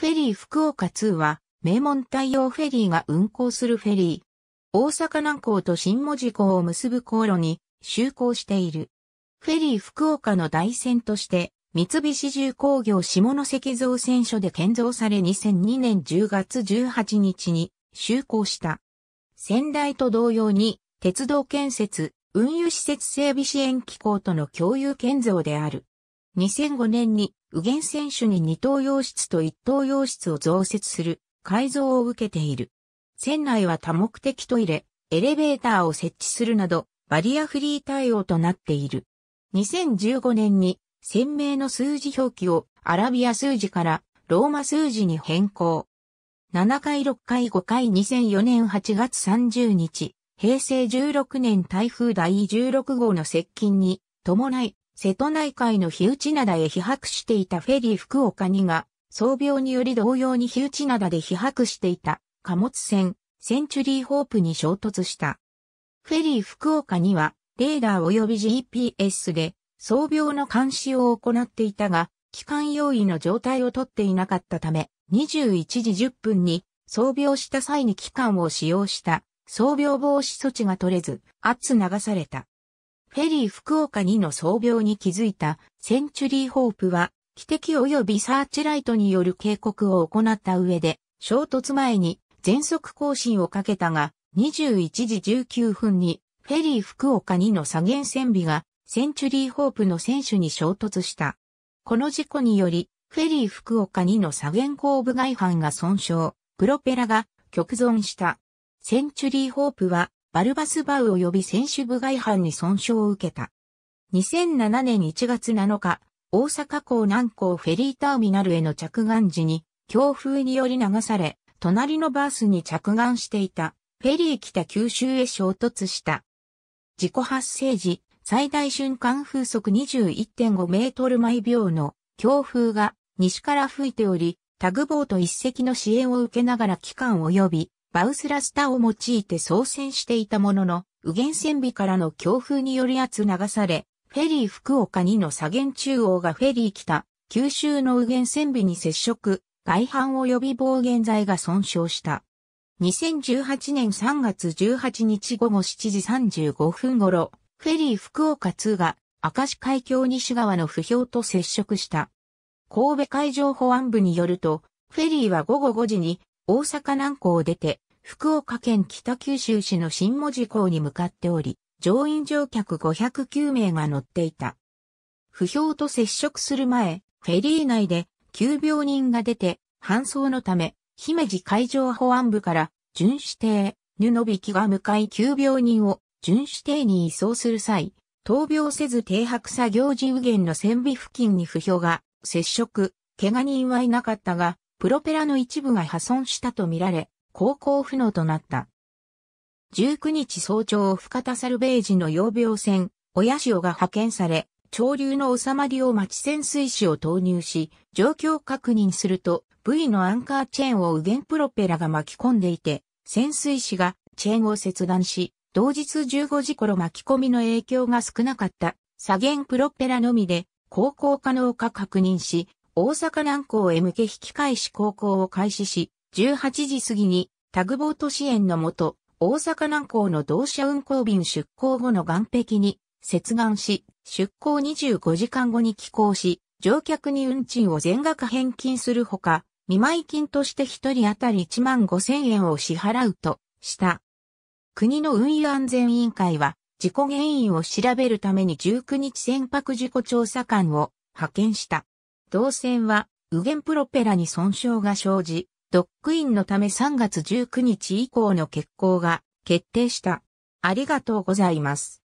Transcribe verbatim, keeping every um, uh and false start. フェリー福岡には、名門太陽フェリーが運航するフェリー。大阪南港と新門司港を結ぶ航路に就航している。フェリー福岡の台船として、三菱重工業下関造船所で建造されにせんにねんじゅうがつじゅうはちにちに就航した。先代と同様に、鉄道建設、運輸施設整備支援機構との共有建造である。にせんごねんに、宇検船首に二等洋室と一等洋室を増設する改造を受けている。船内は多目的トイレ、エレベーターを設置するなど、バリアフリー対応となっている。にせんじゅうごねんに、船名の数字表記をアラビア数字からローマ数字に変更。ななかいろっかいごかいにせんよねんはちがつさんじゅうにち、へいせいじゅうろくねん台風だいじゅうろくごうの接近に伴い、瀬戸内海の火打灘へ被泊していたフェリー福岡にが、操病により同様に火打灘で被泊していた貨物船、センチュリーホープに衝突した。フェリー福岡には、レーダー及び ジーピーエス で、操病の監視を行っていたが、機関用意の状態をとっていなかったため、にじゅういちじじゅっぷんに、操病した際に機関を使用した、操病防止措置が取れず、圧流された。フェリー福岡にの操病に気づいたセンチュリーホープは、汽笛及びサーチライトによる警告を行った上で、衝突前に全速更新をかけたが、にじゅういちじじゅうきゅうふんにフェリー福岡にの左舷船尾がセンチュリーホープの船首に衝突した。この事故により、フェリー福岡にの左舷後部外板が損傷、プロペラが極損した。センチュリーホープは、バルバスバウ及び船首部外板に損傷を受けた。にせんななねんいちがつなのか、大阪港南港フェリーターミナルへの着岸時に、強風により流され、隣のバースに着岸していた、フェリー北九州へ衝突した。事故発生時、最大瞬間風速 にじゅういってんごメートルまいびょうの強風が西から吹いており、タグボート一隻の支援を受けながら機関及び、バウスラスタを用いて操船していたものの、右舷船尾からの強風により圧流され、フェリー福岡にの左舷中央がフェリー北、九州の右舷船尾に接触、外板及び防舷材が損傷した。にせんじゅうはちねんさんがつじゅうはちにちごごしちじさんじゅうごふん頃、フェリー福岡にが明石海峡西側の浮標と接触した。神戸海上保安部によると、フェリーはごごごじに、大阪南港を出て、福岡県北九州市の新門司港に向かっており、乗員乗客ごひゃくきゅうめいが乗っていた。浮標と接触する前、フェリー内できゅうびょうにんが出て、搬送のため、姫路海上保安部から、巡視艇、布引が向かいきゅうびょうにんを巡視艇に移送する際、闘病せず停泊作業時右舷の船尾付近に浮標が接触、怪我人はいなかったが、プロペラの一部が破損したとみられ、航行不能となった。じゅうくにち早朝、深田サルベージの養病船、親潮が派遣され、潮流の収まりを待ち潜水士を投入し、状況を確認すると、ブイ のアンカーチェーンを右舷プロペラが巻き込んでいて、潜水士がチェーンを切断し、同日じゅうごじ頃巻き込みの影響が少なかった、左舷プロペラのみで、航行可能か確認し、大阪南港へ向け引き返し航行を開始し、じゅうはちじ過ぎにタグボート支援のもと、大阪南港の同社運航便出港後の岸壁に接岸し、出港にじゅうごじかんごに帰港し、乗客に運賃を全額返金するほか、見舞金としてひとり当たりいちまんごせんえんを支払うとした。国の運輸安全委員会は、事故原因を調べるためにじゅうくにち船舶事故調査官を派遣した。同船は、右舷プロペラに損傷が生じ、ドックインのためさんがつじゅうくにち以降の欠航が決定した。ありがとうございます。